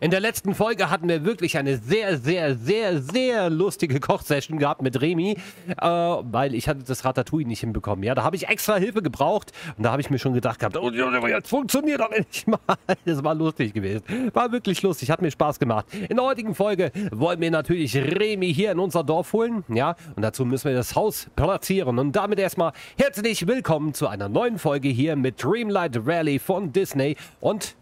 In der letzten Folge hatten wir wirklich eine sehr lustige Kochsession gehabt mit Remy, weil ich hatte das Ratatouille nicht hinbekommen. Ja, da habe ich extra Hilfe gebraucht und da habe ich mir schon gedacht gehabt, oh, jetzt funktioniert doch endlich mal. Das war lustig gewesen. War wirklich lustig, hat mir Spaß gemacht. In der heutigen Folge wollen wir natürlich Remy hier in unser Dorf holen, ja, und dazu müssen wir das Haus platzieren. Und damit erstmal herzlich willkommen zu einer neuen Folge hier mit Dreamlight Valley von Disney und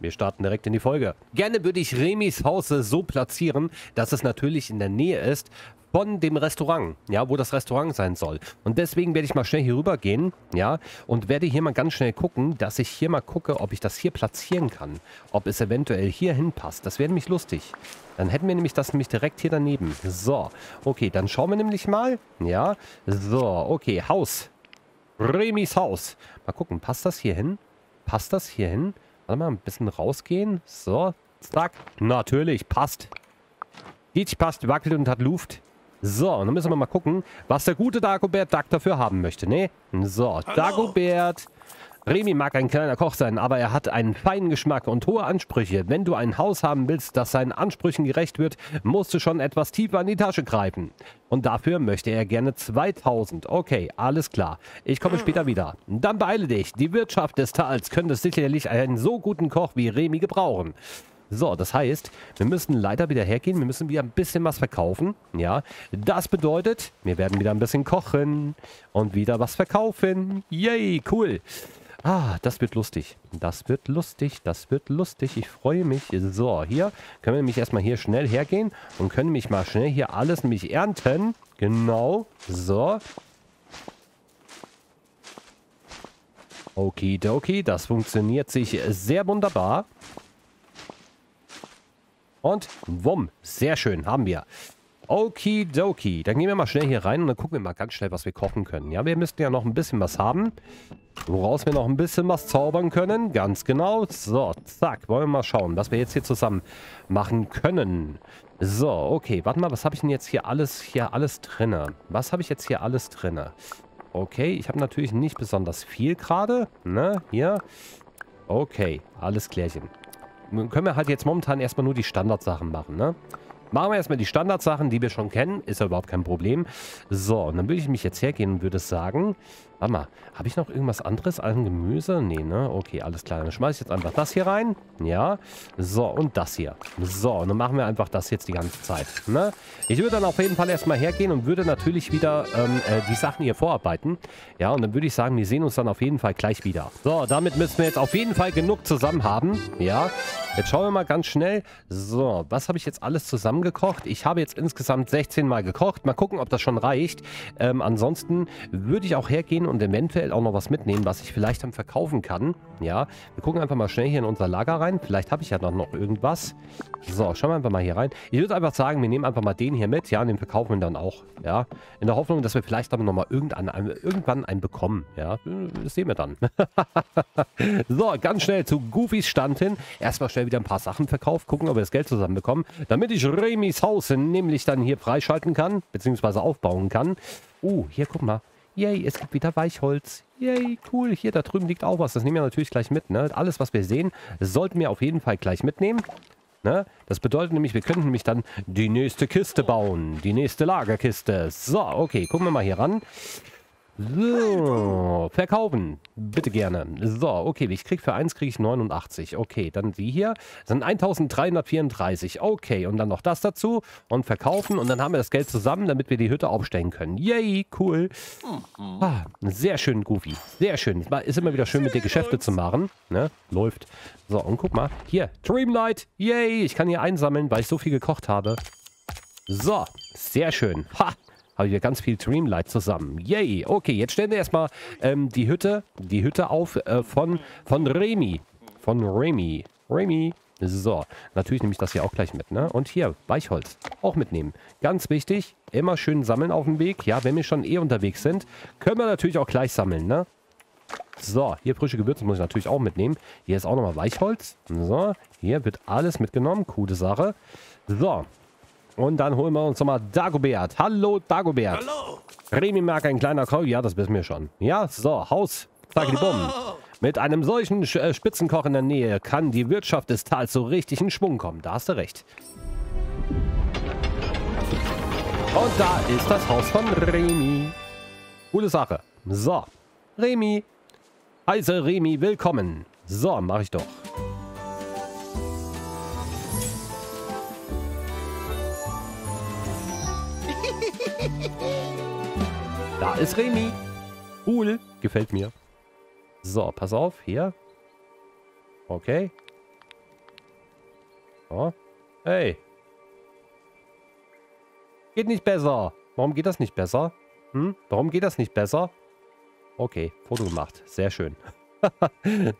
wir starten direkt in die Folge. Gerne würde ich Remys Haus so platzieren, dass es natürlich in der Nähe ist von dem Restaurant, ja, wo das Restaurant sein soll. Und deswegen werde ich mal schnell hier rüber gehen, ja, und werde hier mal ganz schnell gucken, dass ich hier mal gucke, ob ich das hier platzieren kann. Ob es eventuell hier hinpasst. Das wäre nämlich lustig. Dann hätten wir nämlich das nämlich direkt hier daneben. So, okay, dann schauen wir nämlich mal, ja, so, okay, Haus. Remys Haus. Mal gucken, passt das hier hin? Passt das hier hin? Warte mal, ein bisschen rausgehen. So, zack. Natürlich, passt. Dietsch passt, wackelt und hat Luft. So, und dann müssen wir mal gucken, was der gute Dagobert Duck dafür haben möchte, ne? So, hallo. Dagobert. Remy mag ein kleiner Koch sein, aber er hat einen feinen Geschmack und hohe Ansprüche. Wenn du ein Haus haben willst, das seinen Ansprüchen gerecht wird, musst du schon etwas tiefer in die Tasche greifen. Und dafür möchte er gerne 2000. Okay, alles klar. Ich komme später wieder. Dann beeile dich. Die Wirtschaft des Tals könnte sicherlich einen so guten Koch wie Remy gebrauchen. So, das heißt, wir müssen leider wieder hergehen. Wir müssen wieder ein bisschen was verkaufen. Ja, das bedeutet, wir werden wieder ein bisschen kochen und wieder was verkaufen. Yay, cool. Ah, das wird lustig. Das wird lustig. Das wird lustig. Ich freue mich. So, hier können wir nämlich erstmal hier schnell hergehen und können mich mal schnell hier alles nämlich ernten. Genau. So. Okidoki. Das funktioniert sich sehr wunderbar. Und wumm. Sehr schön. Haben wir. Okidoki. Dann gehen wir mal schnell hier rein und dann gucken wir mal ganz schnell, was wir kochen können. Ja, wir müssten ja noch ein bisschen was haben, woraus wir noch ein bisschen was zaubern können. Ganz genau. So, zack. Wollen wir mal schauen, was wir jetzt hier zusammen machen können. So, okay. Warte mal, was habe ich denn jetzt hier alles drinne? Was habe ich jetzt hier alles drinne? Okay, ich habe natürlich nicht besonders viel gerade. Ne, hier. Okay, alles klärchen. Dann können wir halt jetzt momentan erstmal nur die Standardsachen machen, ne? Machen wir erstmal die Standardsachen, die wir schon kennen. Ist ja überhaupt kein Problem. So, und dann würde ich mich jetzt hergehen und würde sagen, warte mal, habe ich noch irgendwas anderes an Gemüse? Nee, ne? Okay, alles klar. Dann schmeiße ich jetzt einfach das hier rein. Ja. So, und das hier. So, und dann machen wir einfach das jetzt die ganze Zeit, ne? Ich würde dann auf jeden Fall erstmal hergehen und würde natürlich wieder die Sachen hier vorarbeiten. Ja, und dann würde ich sagen, wir sehen uns dann auf jeden Fall gleich wieder. So, damit müssen wir jetzt auf jeden Fall genug zusammen haben. Ja. Jetzt schauen wir mal ganz schnell. So, was habe ich jetzt alles zusammen gekocht. Ich habe jetzt insgesamt 16 Mal gekocht. Mal gucken, ob das schon reicht. Ansonsten würde ich auch hergehen und eventuell auch noch was mitnehmen, was ich vielleicht dann verkaufen kann. Ja, wir gucken einfach mal schnell hier in unser Lager rein. Vielleicht habe ich ja noch irgendwas. So, schauen wir einfach mal hier rein. Ich würde einfach sagen, wir nehmen einfach mal den hier mit. Ja, und den verkaufen wir dann auch. Ja, in der Hoffnung, dass wir vielleicht dann nochmal irgendwann einen bekommen. Ja, das sehen wir dann. So, ganz schnell zu Goofys Stand hin. Erstmal schnell wieder ein paar Sachen verkauft. Gucken, ob wir das Geld zusammenbekommen, damit ich Remys Haus nämlich dann hier freischalten kann, beziehungsweise aufbauen kann. Oh, hier, guck mal. Yay, es gibt wieder Weichholz. Yay, cool. Hier, da drüben liegt auch was. Das nehmen wir natürlich gleich mit, ne? Alles, was wir sehen, sollten wir auf jeden Fall gleich mitnehmen, ne? Das bedeutet nämlich, wir könnten nämlich dann die nächste Kiste bauen. Die nächste Lagerkiste. So, okay, gucken wir mal hier ran. So, verkaufen. Bitte gerne. So, okay, ich krieg für 1 kriege ich 89. Okay, dann die hier sind 1334. Okay, und dann noch das dazu und verkaufen und dann haben wir das Geld zusammen, damit wir die Hütte aufstellen können. Yay, cool. Ah, sehr schön, Goofy. Sehr schön. Ist immer wieder schön, mit dir Geschäfte zu machen. Ne? Läuft. So, und guck mal. Hier, Dreamlight. Yay, ich kann hier einsammeln, weil ich so viel gekocht habe. So, sehr schön. Ha. Habe ich ganz viel Dreamlight zusammen. Yay. Okay, jetzt stellen wir erstmal die Hütte auf von Remy. Von Remy. Remy. So. Natürlich nehme ich das hier auch gleich mit, ne? Und hier, Weichholz. Auch mitnehmen. Ganz wichtig. Immer schön sammeln auf dem Weg. Ja, wenn wir schon eh unterwegs sind, können wir natürlich auch gleich sammeln, ne? So, hier frische Gewürze muss ich natürlich auch mitnehmen. Hier ist auch nochmal Weichholz. So, hier wird alles mitgenommen. Coole Sache. So. Und dann holen wir uns nochmal Dagobert. Hallo, Dagobert. Hallo. Remy mag ein kleiner Koch. Ja, das wissen wir schon. Ja, so, Haus. Zack, die Bumm. Mit einem solchen Spitzenkoch in der Nähe kann die Wirtschaft des Tals so richtig in Schwung kommen. Da hast du recht. Und da ist das Haus von Remy. Coole Sache. So, Remy. Heiße Remy, willkommen. So, mache ich doch. Da ist Remy. Cool. Gefällt mir. So, pass auf. Hier. Okay. Oh. Hey. Geht nicht besser. Warum geht das nicht besser? Hm? Warum geht das nicht besser? Okay. Foto gemacht. Sehr schön.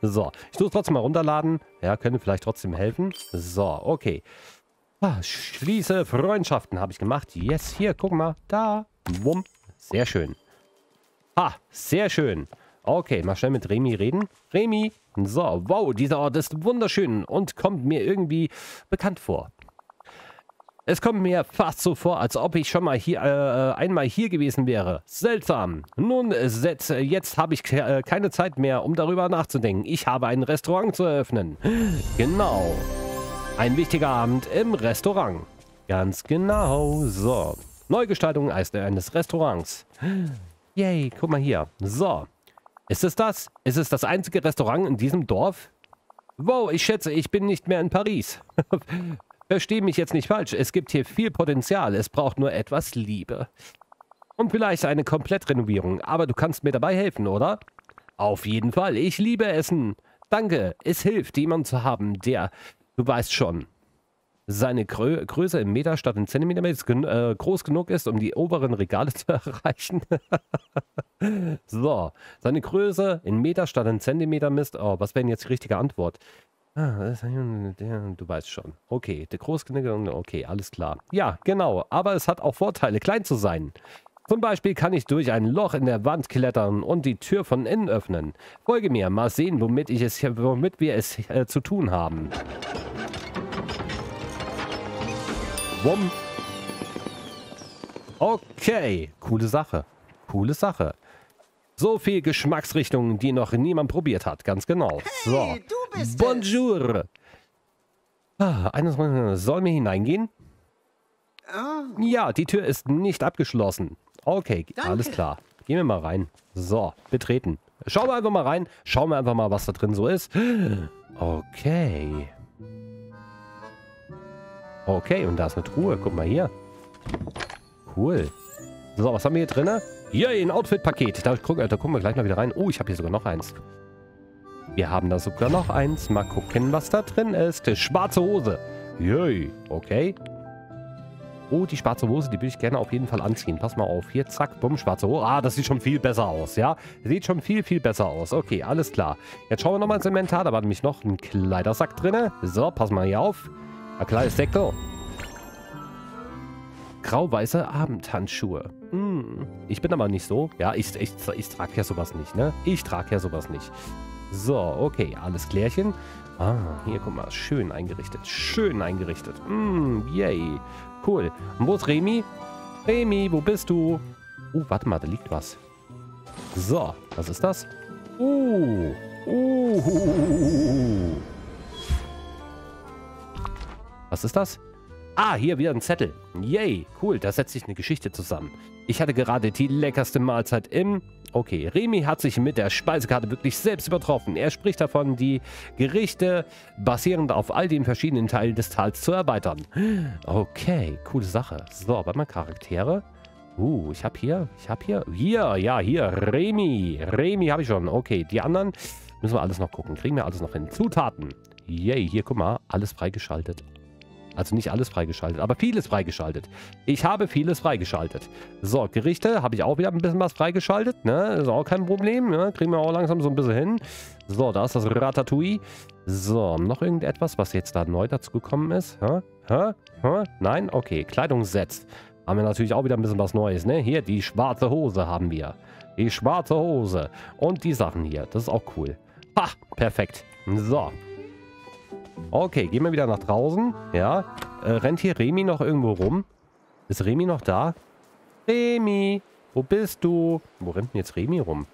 So. Ich tue es trotzdem mal runterladen. Ja, könnte vielleicht trotzdem helfen. So, okay. Ah, schließe Freundschaften habe ich gemacht. Yes. Hier, guck mal. Da. Wumm. Sehr schön. Ha, sehr schön. Okay, mal schnell mit Remy reden. Remy. So, wow, dieser Ort ist wunderschön und kommt mir irgendwie bekannt vor. Es kommt mir fast so vor, als ob ich schon mal hier einmal hier gewesen wäre. Seltsam. Nun, jetzt habe ich keine Zeit mehr, um darüber nachzudenken. Ich habe ein Restaurant zu eröffnen. Genau. Ein wichtiger Abend im Restaurant. Ganz genau. So. Neugestaltung eines Restaurants. Yay, guck mal hier. So. Ist es das? Ist es das einzige Restaurant in diesem Dorf? Wow, ich schätze, ich bin nicht mehr in Paris. Verstehe mich jetzt nicht falsch. Es gibt hier viel Potenzial. Es braucht nur etwas Liebe. Und vielleicht eine Komplettrenovierung. Aber du kannst mir dabei helfen, oder? Auf jeden Fall. Ich liebe Essen. Danke. Es hilft, jemanden zu haben, der, du weißt schon, seine Größe im Meter statt in Zentimeter groß genug ist, um die oberen Regale zu erreichen. So, seine Größe in Meter statt in Zentimeter misst. Oh, was wäre denn jetzt die richtige Antwort? Ah, du weißt schon. Okay, der groß genug, okay, alles klar. Ja, genau, aber es hat auch Vorteile, klein zu sein. Zum Beispiel kann ich durch ein Loch in der Wand klettern und die Tür von innen öffnen. Folge mir, mal sehen, womit wir es zu tun haben. Wumm. Okay, coole Sache. Coole Sache. So viel Geschmacksrichtungen, die noch niemand probiert hat. Ganz genau. So. Hey, du bist Bonjour. Ah, soll mir hineingehen? Oh. Ja, die Tür ist nicht abgeschlossen. Okay, danke. Alles klar. Gehen wir mal rein. So, betreten. Schauen wir einfach mal rein. Schauen wir einfach mal, was da drin so ist. Okay. Okay, und da ist eine Truhe. Guck mal hier. Cool. So, was haben wir hier drin? Yay, ein Outfit-Paket. Da gucken wir gleich mal wieder rein. Oh, ich habe hier sogar noch eins. Wir haben da sogar noch eins. Mal gucken, was da drin ist. Schwarze Hose. Yay, okay. Oh, die schwarze Hose, die will ich gerne auf jeden Fall anziehen. Pass mal auf. Hier, zack, bumm, schwarze Hose. Ah, das sieht schon viel besser aus, ja? Sieht schon viel, viel besser aus. Okay, alles klar. Jetzt schauen wir nochmal ins Inventar. Da war nämlich noch ein Kleidersack drin. So, pass mal hier auf. Ein kleines Deckel. Grau-weiße Abendhandschuhe. Hm, ich bin aber nicht so. Ja, ich trage ja sowas nicht, ne? Ich trage ja sowas nicht. So, okay, alles klärchen. Ah, hier, guck mal, schön eingerichtet. Schön eingerichtet. Hm, yay. Cool. Und wo ist Remy? Remy, wo bist du? Oh, warte mal, da liegt was. So, was ist das? Was ist das? Ah, hier wieder ein Zettel. Yay, cool, da setzt sich eine Geschichte zusammen. Ich hatte gerade die leckerste Mahlzeit im... Okay, Remy hat sich mit der Speisekarte wirklich selbst übertroffen. Er spricht davon, die Gerichte basierend auf all den verschiedenen Teilen des Tals zu erweitern. Okay, coole Sache. So, warte mal, Charaktere. Hier, Remy. Remy habe ich schon. Okay, die anderen müssen wir alles noch gucken. Kriegen wir alles noch hin. Zutaten. Yay, hier, guck mal, alles freigeschaltet. Also nicht alles freigeschaltet, aber vieles freigeschaltet. Ich habe vieles freigeschaltet. So, Gerichte habe ich auch wieder ein bisschen was freigeschaltet. Ne? Ist auch kein Problem. Ne? Kriegen wir auch langsam so ein bisschen hin. So, da ist das Ratatouille. So, noch irgendetwas, was jetzt da neu dazu gekommen ist. Nein? Okay, Kleidungssets. Haben wir natürlich auch wieder ein bisschen was Neues. Ne? Hier, die schwarze Hose haben wir. Die schwarze Hose. Und die Sachen hier. Das ist auch cool. Ha, perfekt. So. Okay, gehen wir wieder nach draußen. Ja. Rennt hier Remy noch irgendwo rum? Ist Remy noch da? Remy, wo bist du? Wo rennt denn jetzt Remy rum?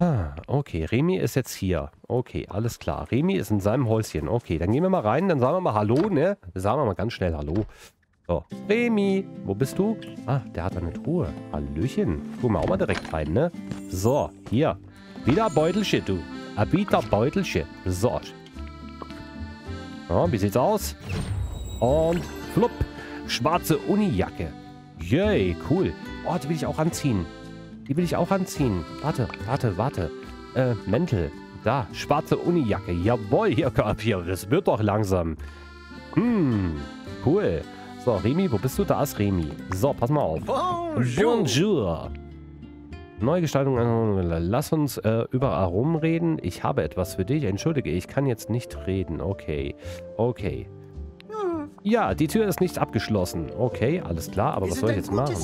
Ah, okay. Remy ist jetzt hier. Okay, alles klar. Remy ist in seinem Häuschen. Okay, dann gehen wir mal rein. Dann sagen wir mal Hallo, ne? Dann sagen wir mal ganz schnell Hallo. So, Remy, wo bist du? Ah, der hat eine Truhe. Hallöchen. Gucken wir auch mal direkt rein, ne? So, hier. Wieder Beutelchen, du. Abita Beutelchen. So. Ja, wie sieht's aus? Und flupp. Schwarze Unijacke. Yay, cool. Oh, die will ich auch anziehen. Die will ich auch anziehen. Warte, warte, warte. Mäntel. Da, schwarze Unijacke. Jawohl, hier, Kapier. Das wird doch langsam. Hm, cool. So, Remy, wo bist du? Da ist Remy. So, pass mal auf. Bonjour. Neugestaltung. Lass uns überall rumreden. Ich habe etwas für dich. Entschuldige, ich kann jetzt nicht reden. Okay, okay. Ja, die Tür ist nicht abgeschlossen. Okay, alles klar. Aber was soll ich jetzt machen?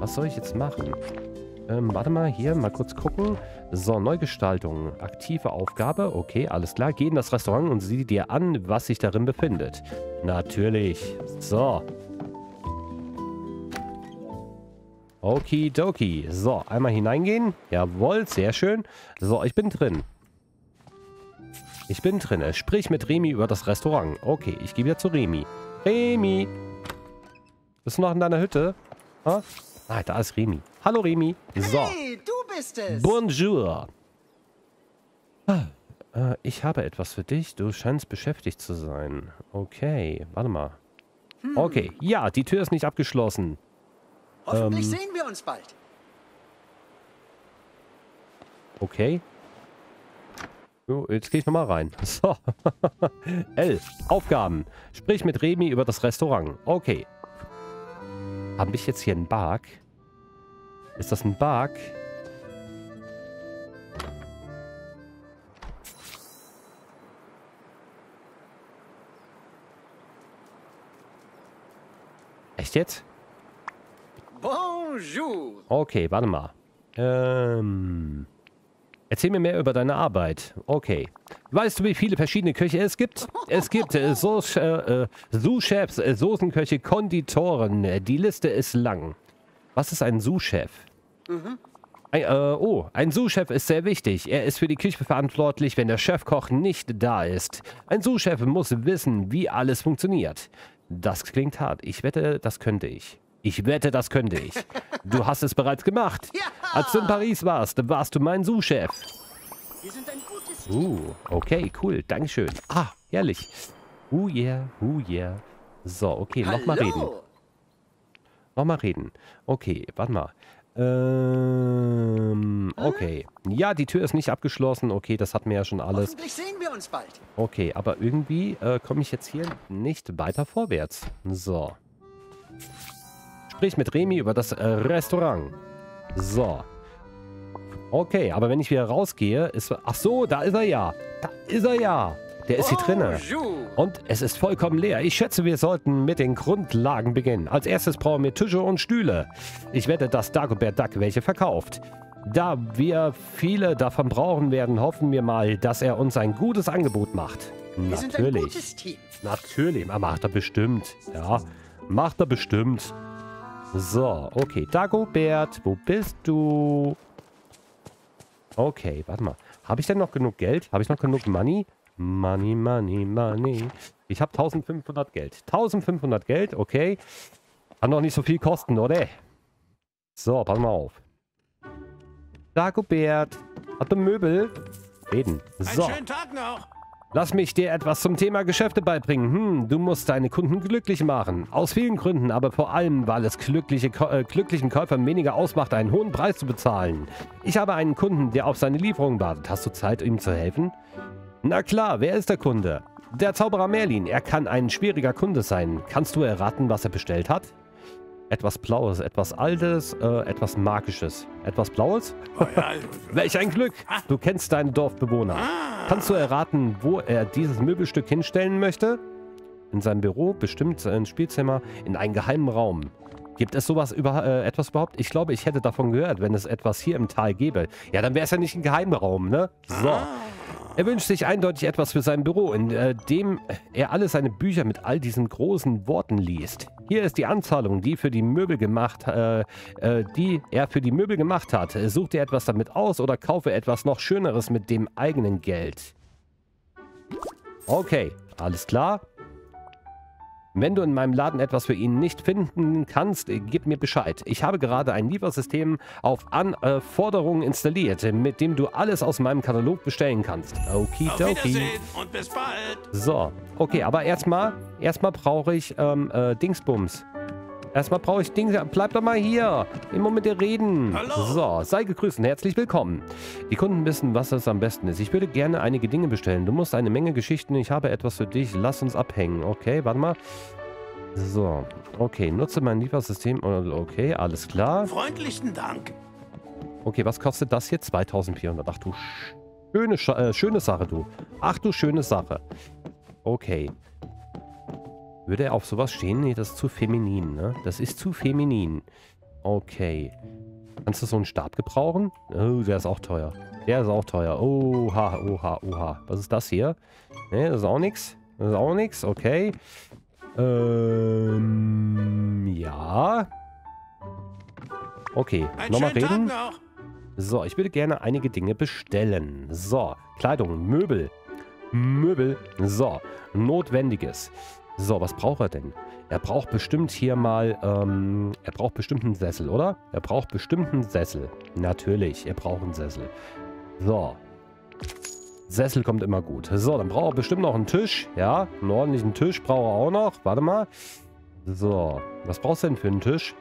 Was soll ich jetzt machen? Warte mal, hier mal kurz gucken. So, Neugestaltung. Aktive Aufgabe. Okay, alles klar. Geh in das Restaurant und sieh dir an, was sich darin befindet. Natürlich. So. Okidoki. So, einmal hineingehen. Jawohl, sehr schön. So, ich bin drin. Ich bin drin. Sprich mit Remy über das Restaurant. Okay, ich gehe wieder zu Remy. Remy! Bist du noch in deiner Hütte? Ha? Ah, da ist Remy. Hallo Remy. So. Hey, du bist es. Bonjour. Ah, ich habe etwas für dich. Du scheinst beschäftigt zu sein. Okay, warte mal. Okay, ja, die Tür ist nicht abgeschlossen. Hoffentlich sehen wir uns bald. Okay. So, jetzt gehe ich nochmal rein. So. L. Aufgaben. Sprich mit Remy über das Restaurant. Okay. Habe ich jetzt hier einen Bug? Ist das ein Bug? Echt jetzt? Bonjour. Okay, warte mal. Erzähl mir mehr über deine Arbeit. Okay. Weißt du, wie viele verschiedene Köche es gibt? Es gibt Sous-Chefs, Soßenköche, Konditoren. Die Liste ist lang. Was ist ein Sous-Chef? Ein Sous-Chef ist sehr wichtig. Er ist für die Küche verantwortlich, wenn der Chefkoch nicht da ist. Ein Sous-Chef muss wissen, wie alles funktioniert. Das klingt hart. Ich wette, das könnte ich. Ich wette, das könnte ich. Du hast es bereits gemacht. Ja. Als du in Paris warst, warst du mein Sous-Chef. Okay, cool. Dankeschön. Ah, herrlich. Yeah, yeah. So, okay, nochmal reden. Nochmal reden. Okay, warte mal. Okay. Ja, die Tür ist nicht abgeschlossen. Okay, das hatten wir ja schon alles. Hoffentlich sehen wir uns bald. Okay, aber irgendwie komme ich jetzt hier nicht weiter vorwärts. So. Sprich mit Remy über das Restaurant. So. Okay, aber wenn ich wieder rausgehe, ist... Ach so, da ist er ja. Da ist er ja. Der ist hier drinne. Und es ist vollkommen leer. Ich schätze, wir sollten mit den Grundlagen beginnen. Als erstes brauchen wir Tische und Stühle. Ich wette, dass Dagobert Duck welche verkauft. Da wir viele davon brauchen werden, hoffen wir mal, dass er uns ein gutes Angebot macht. Natürlich. Wir sind ein gutes Team. Natürlich. Macht er bestimmt. Ja, macht er bestimmt. So, okay. Dagobert, wo bist du? Okay, warte mal. Habe ich denn noch genug Geld? Habe ich noch genug Money? Money, Money, Money. Ich habe 1500 Geld. 1500 Geld, okay. Kann doch nicht so viel kosten, oder? So, pass mal auf. Dagobert, hat du Möbel? Reden. So. Einen schönen Tag noch. Lass mich dir etwas zum Thema Geschäfte beibringen. Du musst deine Kunden glücklich machen. Aus vielen Gründen, aber vor allem, weil es glücklichen Käufern weniger ausmacht, einen hohen Preis zu bezahlen. Ich habe einen Kunden, der auf seine Lieferung wartet. Hast du Zeit, ihm zu helfen? Na klar, wer ist der Kunde? Der Zauberer Merlin. Er kann ein schwieriger Kunde sein. Kannst du erraten, was er bestellt hat? Etwas Blaues, etwas Altes, etwas Magisches. Etwas Blaues? Welch ein Glück! Du kennst deine Dorfbewohner. Kannst du erraten, wo er dieses Möbelstück hinstellen möchte? In seinem Büro, bestimmt im Spielzimmer, in einem geheimen Raum. Gibt es sowas etwas überhaupt? Ich glaube, ich hätte davon gehört, wenn es etwas hier im Tal gäbe. Ja, dann wäre es ja nicht ein geheimer Raum, ne? So. Er wünscht sich eindeutig etwas für sein Büro, in dem er alle seine Bücher mit all diesen großen Worten liest. Hier ist die Anzahlung, die, die er für die Möbel gemacht hat. Such dir etwas damit aus oder kaufe etwas noch Schöneres mit dem eigenen Geld. Okay, alles klar. Wenn du in meinem Laden etwas für ihn nicht finden kannst, gib mir Bescheid. Ich habe gerade ein Liefersystem auf Anforderungen installiert, mit dem du alles aus meinem Katalog bestellen kannst. Okidoki. Auf Wiedersehen und bis bald. So, okay, aber erstmal brauche ich Dingsbums. Erstmal brauche ich Dings. Bleib doch mal hier. Immer mit dir reden. Hallo. So, sei gegrüßt und herzlich willkommen. Die Kunden wissen, was das am besten ist. Ich würde gerne einige Dinge bestellen. Du musst eine Menge Geschichten. Ich habe etwas für dich. Lass uns abhängen. Okay, warte mal. So, okay. Nutze mein Liefersystem. Okay, alles klar. Freundlichen Dank. Okay, was kostet das hier? 2400. Ach du schöne Sache, du. Ach du schöne Sache. Okay. Würde er auf sowas stehen? Nee, das ist zu feminin, ne? Das ist zu feminin. Okay. Kannst du so einen Stab gebrauchen? Oh, der ist auch teuer. Der ist auch teuer. Oha, oha, oha. Was ist das hier? Ne, das ist auch nix. Das ist auch nix, okay. Ja. Okay, nochmal reden. So, ich würde gerne einige Dinge bestellen. So, Kleidung, Möbel. Möbel. So, Notwendiges. So, was braucht er denn? Er braucht bestimmt hier mal, er braucht bestimmt einen Sessel, oder? Er braucht bestimmt einen Sessel. Natürlich, er braucht einen Sessel. So. Sessel kommt immer gut. So, dann braucht er bestimmt noch einen Tisch. Ja, einen ordentlichen Tisch braucht er auch noch. Warte mal. So, was brauchst du denn für einen Tisch?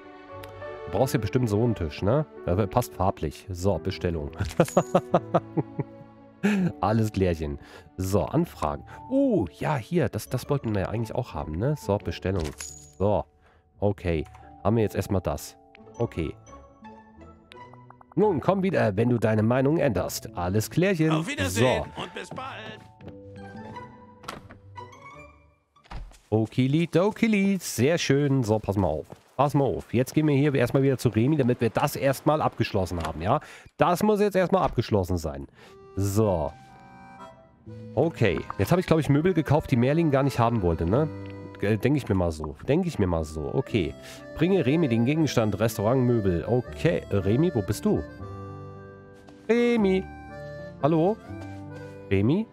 Du brauchst hier bestimmt so einen Tisch, ne? Der passt farblich. So, Bestellung. Alles klärchen. So, Anfragen. Oh, ja, hier. Das wollten wir ja eigentlich auch haben, ne? So, Bestellung. So, okay. Haben wir jetzt erstmal das. Okay. Nun, komm wieder, wenn du deine Meinung änderst. Alles klärchen. Auf Wiedersehen und bis bald. Okili, dokili. Sehr schön. So, pass mal auf. Pass mal auf. Jetzt gehen wir hier erstmal wieder zu Remy, damit wir das erstmal abgeschlossen haben, ja? Das muss jetzt erstmal abgeschlossen sein. So. Okay. Jetzt habe ich, glaube ich, Möbel gekauft, die Merlin gar nicht haben wollte, ne? Denke ich mir mal so. Denke ich mir mal so. Okay. Bringe Remy den Gegenstand. Restaurantmöbel. Okay. Remy, wo bist du? Remy. Hallo? Remy?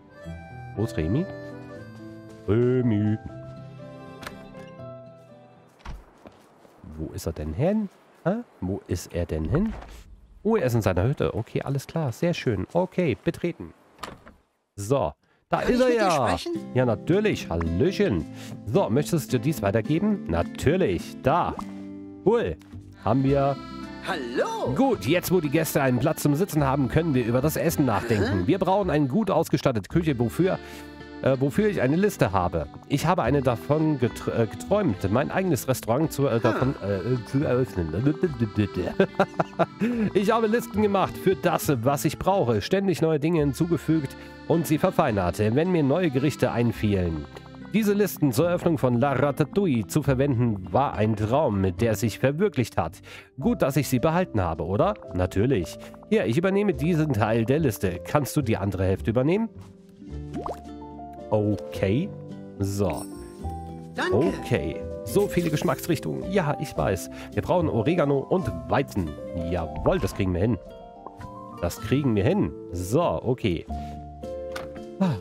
Wo ist Remy? Remy. Wo ist er denn hin? Hä? Wo ist er denn hin? Oh, er ist in seiner Hütte. Okay, alles klar. Sehr schön. Okay, betreten. So, da ist er ja. Ja, natürlich. Hallöchen. So, möchtest du dies weitergeben? Natürlich. Da. Cool. Haben wir... Hallo. Gut, jetzt wo die Gäste einen Platz zum Sitzen haben, können wir über das Essen nachdenken. Wir brauchen eine gut ausgestattete Küche, wofür ich eine Liste habe. Ich habe eine davon geträumt, mein eigenes Restaurant zu eröffnen. Ich habe Listen gemacht für das, was ich brauche, ständig neue Dinge hinzugefügt und sie verfeinert, wenn mir neue Gerichte einfielen. Diese Listen zur Eröffnung von La Ratatouille zu verwenden, war ein Traum, der sich verwirklicht hat. Gut, dass ich sie behalten habe, oder? Natürlich. Hier, ich übernehme diesen Teil der Liste. Kannst du die andere Hälfte übernehmen? Okay. So. Danke. Okay. So viele Geschmacksrichtungen. Ja, ich weiß. Wir brauchen Oregano und Weizen. Jawohl, das kriegen wir hin. Das kriegen wir hin. So, okay.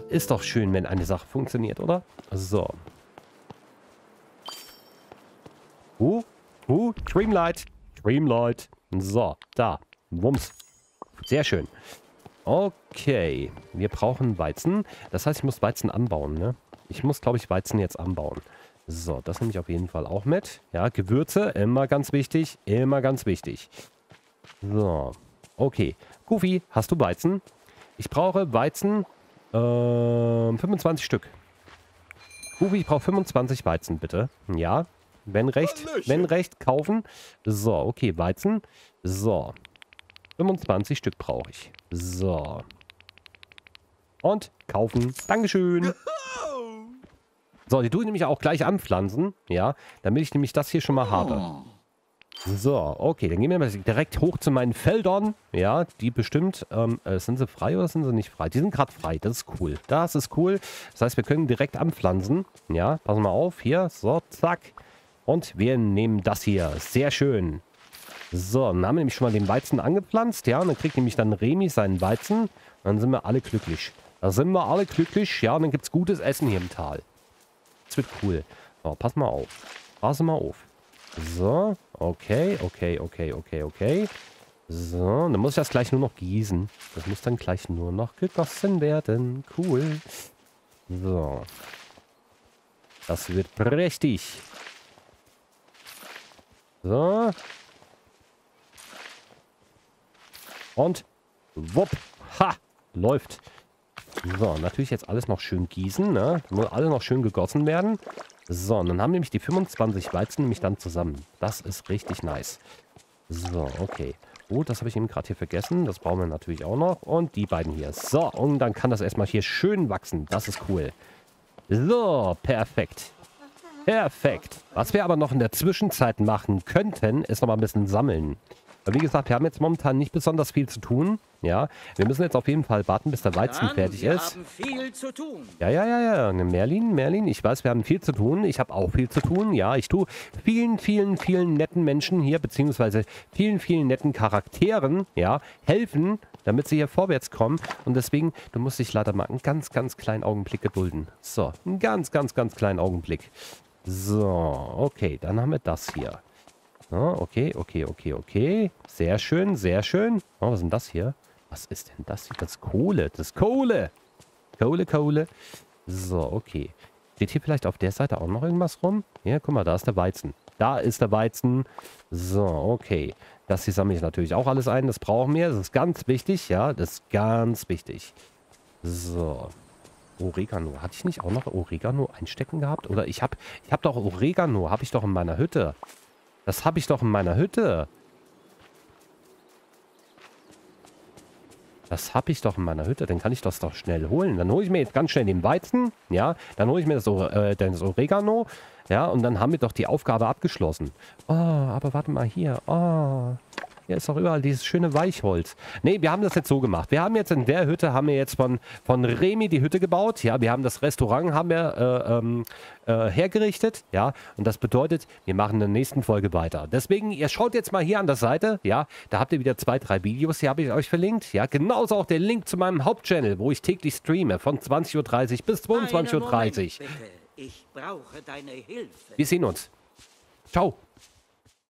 Ist doch schön, wenn eine Sache funktioniert, oder? So. Dreamlight. Dreamlight. So, da. Wumms. Sehr schön. Okay, wir brauchen Weizen. Das heißt, ich muss Weizen anbauen, ne? Ich muss, glaube ich, Weizen jetzt anbauen. So, das nehme ich auf jeden Fall auch mit. Ja, Gewürze, immer ganz wichtig. Immer ganz wichtig. So, okay. Goofy, hast du Weizen? Ich brauche Weizen, 25 Stück. Goofy, ich brauche 25 Weizen, bitte. Ja, wenn recht, kaufen. So, okay, Weizen. So, 25 Stück brauche ich. So. Und kaufen. Dankeschön. So, die tue ich nämlich auch gleich anpflanzen. Ja, damit ich nämlich das hier schon mal habe. So, okay. Dann gehen wir mal direkt hoch zu meinen Feldern. Ja, die bestimmt... sind sie frei oder sind sie nicht frei? Die sind gerade frei. Das ist cool. Das ist cool. Das heißt, wir können direkt anpflanzen. Ja, pass mal auf. Hier. So, zack. Und wir nehmen das hier. Sehr schön. So, dann haben wir nämlich schon mal den Weizen angepflanzt. Ja, und dann kriegt nämlich dann Remy seinen Weizen. Dann sind wir alle glücklich. Da sind wir alle glücklich. Ja, und dann gibt es gutes Essen hier im Tal. Das wird cool. So, pass mal auf. Pass mal auf. So, okay. So, dann muss ich das gleich nur noch gießen. Das muss dann gleich nur noch gegossen werden. Cool. So. Das wird prächtig. So. Und wupp. Ha! Läuft. So, natürlich jetzt alles noch schön gießen, ne? Muss alles noch schön gegossen werden. So, und dann haben nämlich die 25 Weizen nämlich dann zusammen. Das ist richtig nice. So, okay. Oh, das habe ich eben gerade hier vergessen. Das brauchen wir natürlich auch noch. Und die beiden hier. So, und dann kann das erstmal hier schön wachsen. Das ist cool. So, perfekt. Perfekt. Was wir aber noch in der Zwischenzeit machen könnten, ist noch mal ein bisschen sammeln. Aber wie gesagt, wir haben jetzt momentan nicht besonders viel zu tun. Ja, wir müssen jetzt auf jeden Fall warten, bis der Weizen fertig ist. Wir haben viel zu tun. Ja. Merlin, ich weiß, wir haben viel zu tun. Ich habe auch viel zu tun. Ja, ich tue vielen netten Menschen hier, beziehungsweise vielen netten Charakteren, ja, helfen, damit sie hier vorwärts kommen. Und deswegen, du musst dich leider mal einen ganz kleinen Augenblick gedulden. So, einen ganz kleinen Augenblick. So, okay, dann haben wir das hier. Oh, okay. Sehr schön. Oh, was ist denn das hier? Was ist denn das hier? Das ist Kohle. Kohle. So, okay. Steht hier vielleicht auf der Seite auch noch irgendwas rum? Ja, guck mal, da ist der Weizen. So, okay. Das hier sammle ich natürlich auch alles ein. Das brauchen wir. Das ist ganz wichtig. Ja, das ist ganz wichtig. So. Oregano. Hatte ich nicht auch noch Oregano einstecken gehabt? Oder ich habe doch Oregano. Das habe ich doch in meiner Hütte. Dann kann ich das doch schnell holen. Dann hole ich mir jetzt ganz schnell den Weizen. Ja, dann hole ich mir das Oregano. Ja, und dann haben wir doch die Aufgabe abgeschlossen. Oh, aber warte mal hier. Oh, hier ist doch überall dieses schöne Weichholz. Ne, wir haben das jetzt so gemacht. Wir haben jetzt in der Hütte, haben wir jetzt von Remy die Hütte gebaut. Ja, wir haben das Restaurant, haben wir hergerichtet. Ja, und das bedeutet, wir machen in der nächsten Folge weiter. Deswegen, ihr schaut jetzt mal hier an der Seite. Ja, da habt ihr wieder 2, 3 Videos. Hier habe ich euch verlinkt. Ja, genauso auch der Link zu meinem Hauptchannel, wo ich täglich streame. Von 20:30 Uhr bis 22:30 Uhr. Ich brauche deine Hilfe. Wir sehen uns. Ciao.